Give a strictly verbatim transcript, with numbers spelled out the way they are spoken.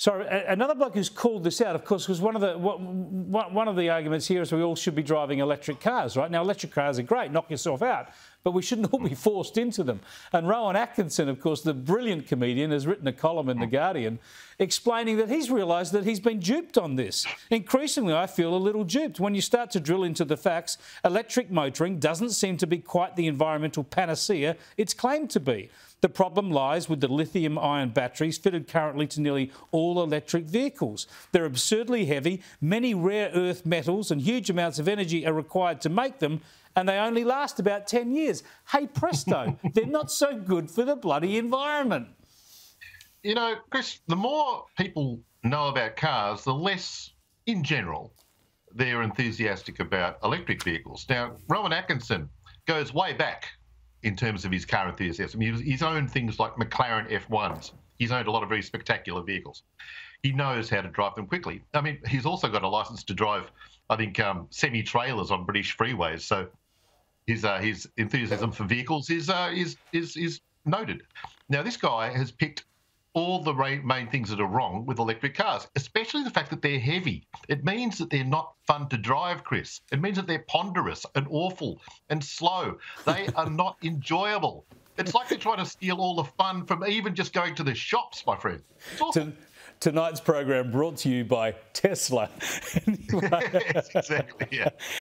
So another bloke who's called this out, of course, because one of the one of the arguments here is we all should be driving electric cars, right? Now, electric cars are great, knock yourself out, but we shouldn't all be forced into them. And Rowan Atkinson, of course, the brilliant comedian, has written a column in The Guardian explaining that he's realised that he's been duped on this. Increasingly, I feel a little duped. When you start to drill into the facts, electric motoring doesn't seem to be quite the environmental panacea it's claimed to be. The problem lies with the lithium-ion batteries fitted currently to nearly all electric vehicles. They're absurdly heavy, many rare earth metals and huge amounts of energy are required to make them, and they only last about ten years. Hey presto, they're not so good for the bloody environment. You know, Chris, the more people know about cars, the less, in general, they're enthusiastic about electric vehicles. Now, Rowan Atkinson goes way back in terms of his car enthusiasm. He's owned things like McLaren F ones. He's owned a lot of very spectacular vehicles. He knows how to drive them quickly. I mean, he's also got a licence to drive, I think, um, semi-trailers on British freeways. So his uh, his enthusiasm for vehicles is, uh, is, is, is noted. Now, this guy has picked all the main things that are wrong with electric cars, especially the fact that they're heavy. It means that they're not fun to drive, Chris. It means that they're ponderous and awful and slow. They are not enjoyable. It's like they're trying to steal all the fun from even just going to the shops, my friend. It's awful. Tonight's program brought to you by Tesla. Anyway. Yes, exactly, yeah.